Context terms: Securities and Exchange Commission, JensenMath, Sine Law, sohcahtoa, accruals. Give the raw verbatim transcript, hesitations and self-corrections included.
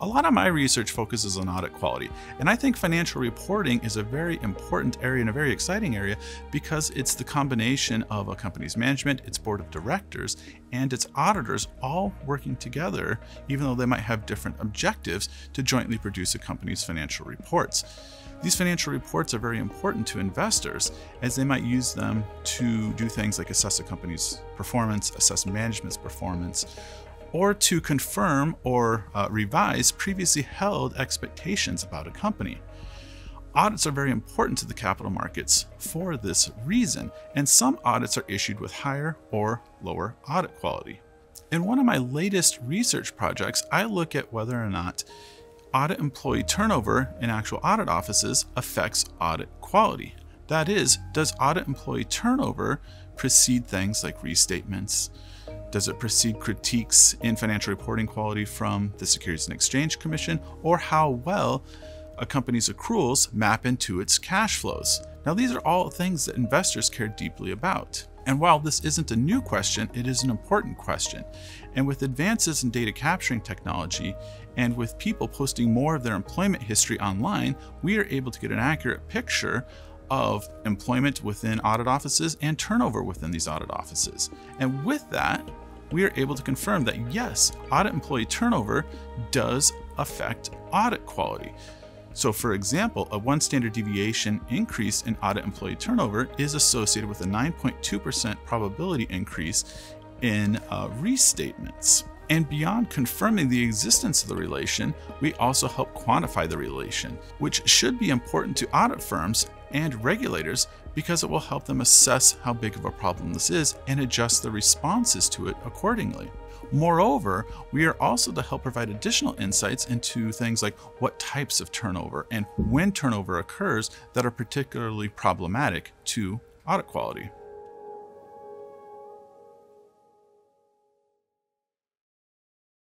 A lot of my research focuses on audit quality, and I think financial reporting is a very important area and a very exciting area because it's the combination of a company's management, its board of directors, and its auditors all working together, even though they might have different objectives, to jointly produce a company's financial reports. These financial reports are very important to investors, as they might use them to do things like assess a company's performance, assess management's performance, or to confirm or uh, revise previously held expectations about a company. Audits are very important to the capital markets for this reason, and some audits are issued with higher or lower audit quality. In one of my latest research projects, I look at whether or not audit employee turnover in actual audit offices affects audit quality. That is, does audit employee turnover precede things like restatements? Does it precede critiques in financial reporting quality from the Securities and Exchange Commission, or how well a company's accruals map into its cash flows? Now, these are all things that investors care deeply about. And while this isn't a new question, it is an important question. And with advances in data capturing technology, and with people posting more of their employment history online, we are able to get an accurate picture of employment within audit offices and turnover within these audit offices. And with that, we are able to confirm that yes, audit employee turnover does affect audit quality. So for example, a one standard deviation increase in audit employee turnover is associated with a nine point two percent probability increase in uh, restatements. And beyond confirming the existence of the relation, we also help quantify the relation, which should be important to audit firms and regulators because it will help them assess how big of a problem this is and adjust their responses to it accordingly. Moreover, we are also to help provide additional insights into things like what types of turnover and when turnover occurs that are particularly problematic to audit quality.